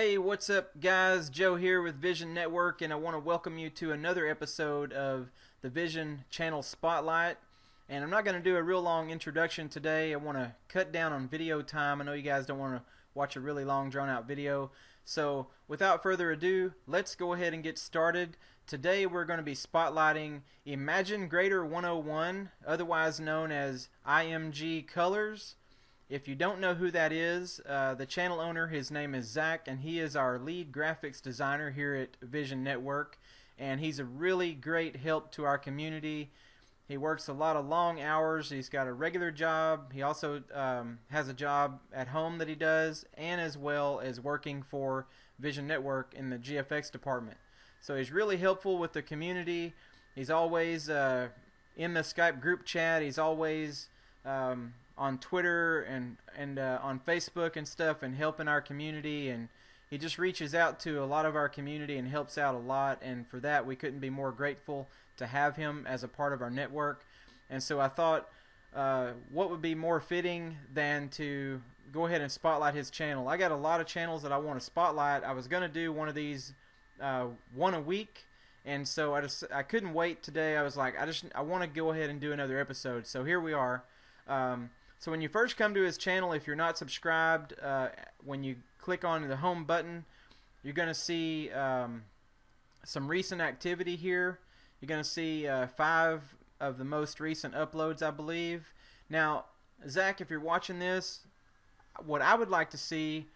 Hey, what's up guys? Joe here with Vision Network, and I want to welcome you to another episode of the Vision Channel Spotlight. And I'm not going to do a real long introduction today. I want to cut down on video time. I know you guys don't want to watch a really long drawn out video. So without further ado, let's go ahead and get started. Today we're going to be spotlighting Imagine Greater 101, otherwise known as IMGColors. If you don't know who that is, the channel owner, his name is Zach, and he is our lead graphics designer here at Vision Network, and he's a really great help to our community. He works a lot of long hours. He's got a regular job. He also has a job at home that he does, and as well as working for Vision Network in the GFX department. So he's really helpful with the community. He's always in the Skype group chat. He's always on Twitter and on Facebook and stuff, and helping our community, and he just reaches out to a lot of our community and helps out a lot, and for that we couldn't be more grateful to have him as a part of our network. And so I thought what would be more fitting than to go ahead and spotlight his channel. I got a lot of channels that I want to spotlight. I was gonna do one of these one a week, and so I couldn't wait today. I was like, I want to go ahead and do another episode, so here we are. So when you first come to his channel, if you're not subscribed, when you click on the home button, you're going to see some recent activity here. You're going to see 5 of the most recent uploads, I believe. Now, Zach, if you're watching this, what I would like to see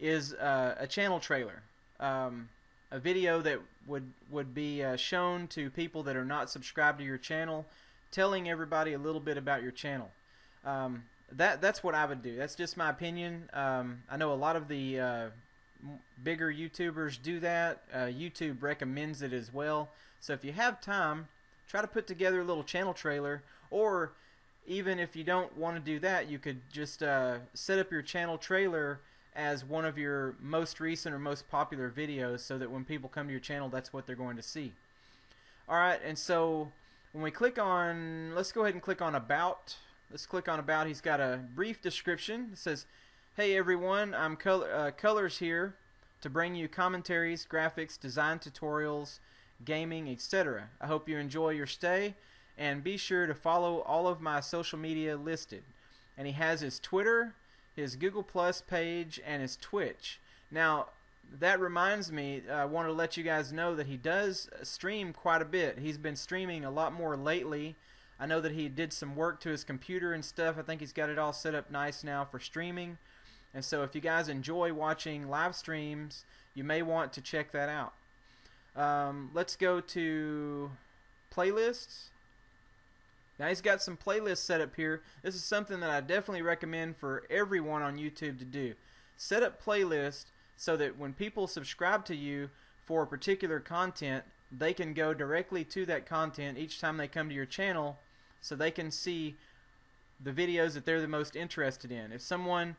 is a channel trailer, a video that would be shown to people that are not subscribed to your channel, telling everybody a little bit about your channel. That's what I would do. That's just my opinion. I know a lot of the bigger YouTubers do that. YouTube recommends it as well. So if you have time, try to put together a little channel trailer, or even if you don't want to do that, you could just set up your channel trailer as one of your most recent or most popular videos, so that when people come to your channel, that's what they're going to see. Alright, and so when we click on, let's go ahead and click on About. Let's click on About. He's got a brief description. It says, "Hey everyone, I'm Colors here to bring you commentaries, graphics, design tutorials, gaming, etc. I hope you enjoy your stay, and be sure to follow all of my social media listed." And he has his Twitter, his Google Plus page, and his Twitch. Now, that reminds me, I want to let you guys know that he does stream quite a bit. He's been streaming a lot more lately. I know that he did some work to his computer and stuff. I think he's got it all set up nice now for streaming. And so if you guys enjoy watching live streams, you may want to check that out. Let's go to playlists. Now he's got some playlists set up here. This is something that I definitely recommend for everyone on YouTube to do. Set up playlists so that when people subscribe to you for a particular content, they can go directly to that content each time they come to your channel, so they can see the videos that they're the most interested in. If someone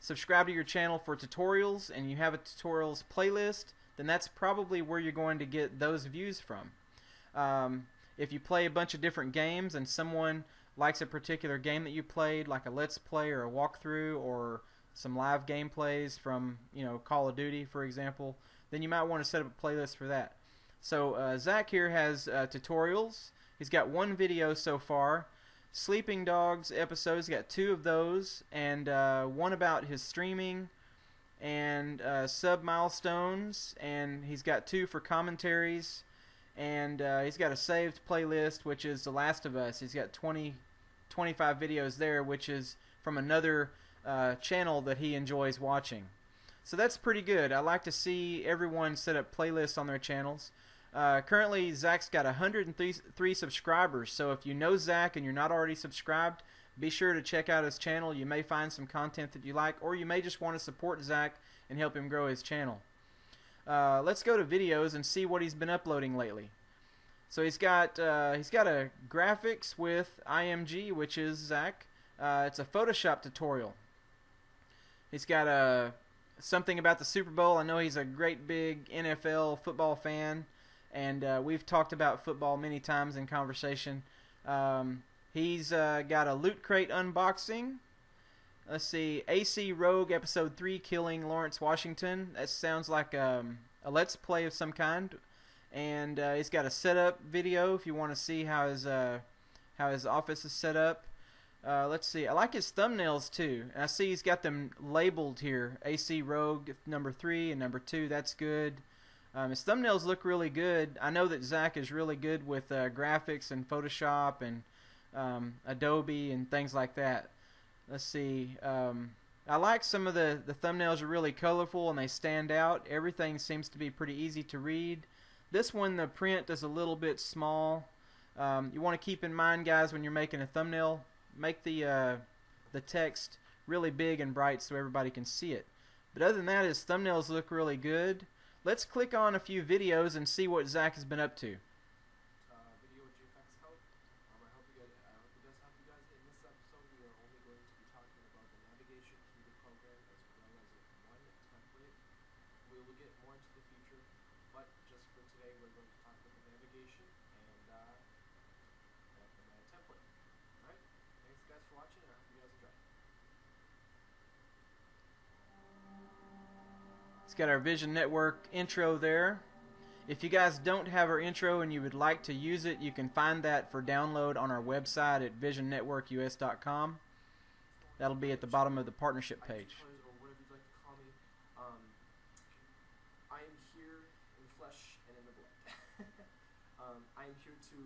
subscribed to your channel for tutorials and you have a tutorials playlist, then that's probably where you're going to get those views from. If you play a bunch of different games and someone likes a particular game that you played, like a Let's Play or a walkthrough or some live gameplays from, you know, Call of Duty, for example, then you might want to set up a playlist for that. So Zach here has tutorials. He's got one video so far. Sleeping Dogs episodes, he's got 2 of those, and one about his streaming, and sub milestones, and he's got 2 for commentaries, and he's got a saved playlist, which is The Last of Us. He's got 25 videos there, which is from another channel that he enjoys watching. So that's pretty good. I like to see everyone set up playlists on their channels. Currently, Zach's got 103 subscribers, so if you know Zach and you're not already subscribed, be sure to check out his channel. You may find some content that you like, or you may just want to support Zach and help him grow his channel. Let's go to videos and see what he's been uploading lately. So he's got a graphics with IMG, which is Zach. It's a Photoshop tutorial. He's got a something about the Super Bowl. I know he's a great big NFL football fan, and we've talked about football many times in conversation. He's got a Loot Crate unboxing, Let's see. AC Rogue Episode 3 Killing Lawrence Washington. That sounds like a Let's Play of some kind. And he's got a setup video if you want to see how his office is set up. Let's see. I like his thumbnails too. And I see he's got them labeled here. AC Rogue number 3 and number 2. That's good. His thumbnails look really good. I know that Zach is really good with graphics and Photoshop and Adobe and things like that. Let's see. I like some of the thumbnails are really colorful and they stand out. Everything seems to be pretty easy to read. This one, the print is a little bit small. You want to keep in mind, guys, when you're making a thumbnail, make the text really big and bright so everybody can see it. But other than that, his thumbnails look really good. Let's click on a few videos and see what Zach has been up to. Got our Vision Network intro there. If you guys don't have our intro and you would like to use it, you can find that for download on our website at visionnetworkus.com. That'll be at the bottom of the partnership page. Or whatever you'd like to call me. I am here in the flesh and in the blood. I am here to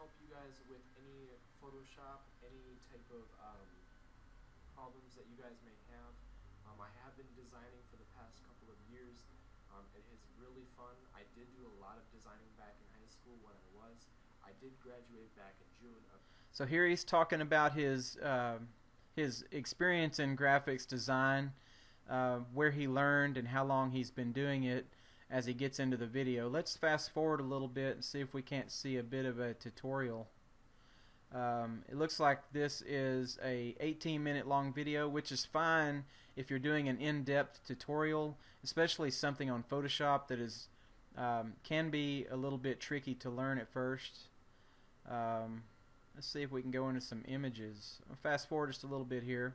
help you guys with any Photoshop, any type of problems that you guys may have. I have been designing for the past couple of years. It is really fun. I did do a lot of designing back in high school when I was. I did graduate back in June. So here he's talking about his experience in graphics design, where he learned and how long he's been doing it as he gets into the video. Let's fast forward a little bit and see if we can't see a bit of a tutorial. It looks like this is a 18-minute long video, which is fine if you're doing an in-depth tutorial, especially something on Photoshop that is can be a little bit tricky to learn at first. Let's see if we can go into some images. I'll fast forward just a little bit here.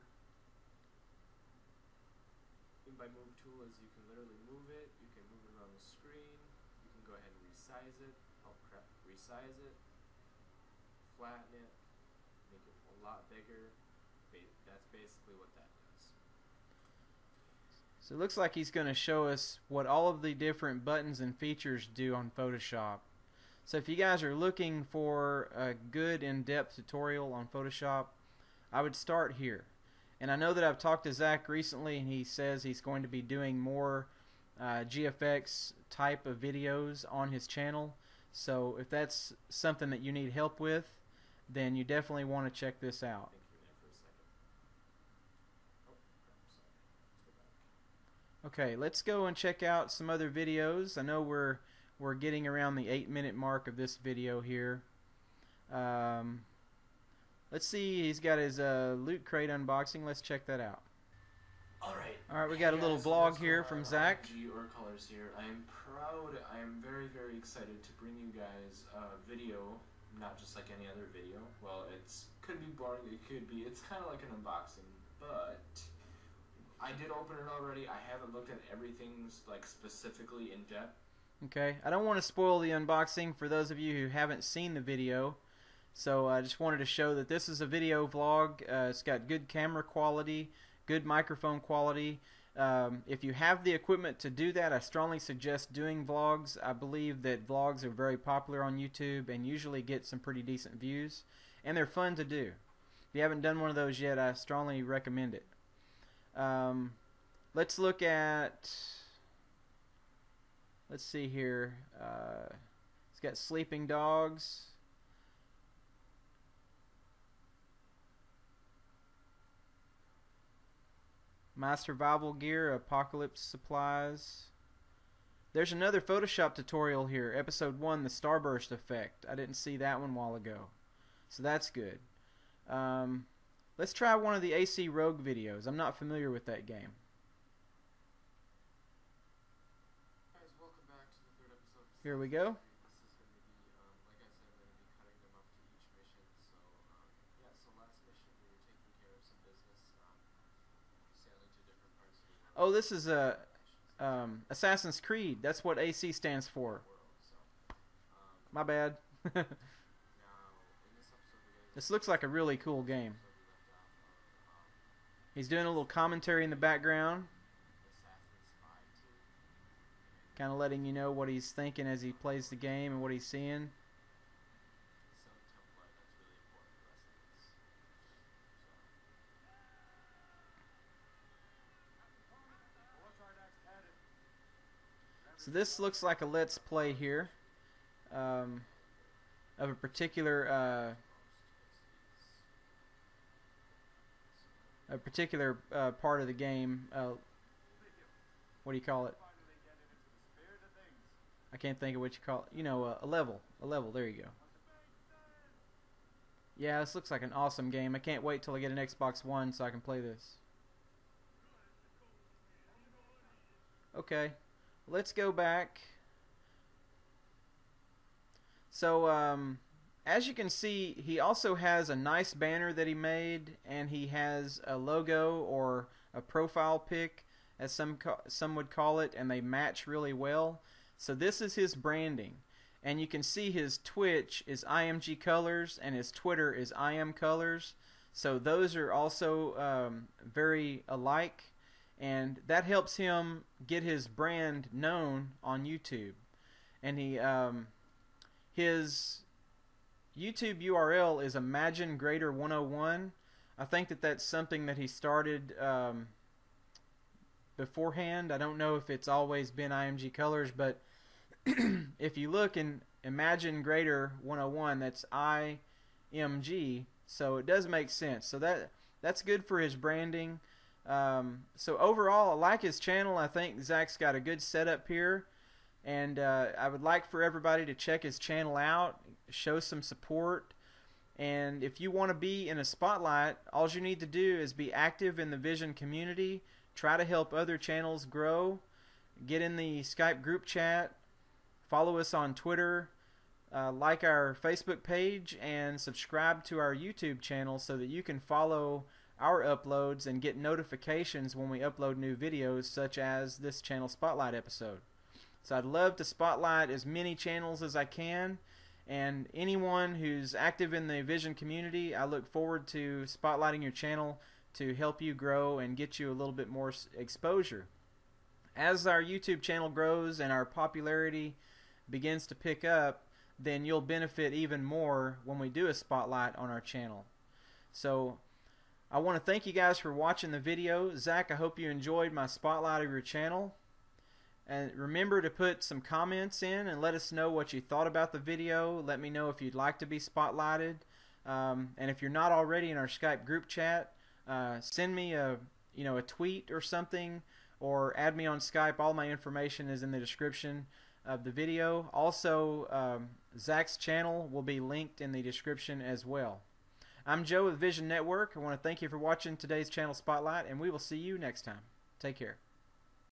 By move tool is you can literally move it, you can move it around the screen, you can go ahead and resize it. Oh crap, resize it. Flatten it, make it a lot bigger. That's basically what that does. So it looks like he's going to show us what all of the different buttons and features do on Photoshop. So if you guys are looking for a good in-depth tutorial on Photoshop, I would start here. And I know that I've talked to Zach recently and he says he's going to be doing more GFX type of videos on his channel. So if that's something that you need help with, then you definitely want to check this out. Okay, let's go and check out some other videos. I know we're getting around the 8-minute mark of this video here. Let's see, he's got his Loot Crate unboxing. Let's check that out. All right, we got a little vlog here from Zach. IMGColors here. I am proud. I am very, very excited to bring you guys a video, not just like any other video. Well, it's could be boring. It could be. It's kind of like an unboxing, but I did open it already. I haven't looked at everything's like specifically in depth. Okay, I don't want to spoil the unboxing for those of you who haven't seen the video. So I just wanted to show that this is a video vlog. It's got good camera quality, good microphone quality. If you have the equipment to do that, I strongly suggest doing vlogs. I believe that vlogs are very popular on YouTube and usually get some pretty decent views, and they're fun to do. If you haven't done one of those yet, I strongly recommend it. Let's look at, let's see here, it's got Sleeping Dogs. My survival gear, apocalypse supplies. There's another Photoshop tutorial here, episode 1, the Starburst Effect. I didn't see that one a while ago, so that's good. Let's try one of the AC Rogue videos. I'm not familiar with that game. Guys, welcome back to the 3rd episode. Here we go. Oh, this is a Assassin's Creed. That's what AC stands for. My bad. This looks like a really cool game. He's doing a little commentary in the background, kind of letting you know what he's thinking as he plays the game and what he's seeing. So this looks like a let's play here of a particular part of the game. What do you call it? I can't think of what you call it. You know, a level. A level. There you go. Yeah, this looks like an awesome game. I can't wait till I get an Xbox One so I can play this. Okay. Let's go back. So, as you can see, he also has a nice banner that he made, and he has a logo or a profile pic, as some would call it, and they match really well. So this is his branding, and you can see his Twitch is IMGColors and his Twitter is IMColors. So those are also very alike, and that helps him get his brand known on YouTube. And he his YouTube URL is Imagine Greater 101. I think that that's something that he started beforehand. I don't know if it's always been IMGColors, but if you look in Imagine Greater 101, that's IMG, so it does make sense. So that's good for his branding. So overall, I like his channel. I think Zach's got a good setup here, and I would like for everybody to check his channel out, show some support. And if you want to be in a spotlight, all you need to do is be active in the Vision community, try to help other channels grow, get in the Skype group chat, follow us on Twitter, like our Facebook page, and subscribe to our YouTube channel so that you can follow our uploads and get notifications when we upload new videos, such as this Channel Spotlight episode. So I'd love to spotlight as many channels as I can, and anyone who's active in the Vision community, I look forward to spotlighting your channel to help you grow and get you a little bit more exposure. As our YouTube channel grows and our popularity begins to pick up, then you'll benefit even more when we do a spotlight on our channel. So I want to thank you guys for watching the video. Zach, I hope you enjoyed my spotlight of your channel. And remember to put some comments in and let us know what you thought about the video. Let me know if you'd like to be spotlighted. And if you're not already in our Skype group chat, send me a tweet or something, or add me on Skype. All my information is in the description of the video. Also, Zach's channel will be linked in the description as well. I'm Joe with Vision Network. I want to thank you for watching today's Channel Spotlight, and we will see you next time. Take care.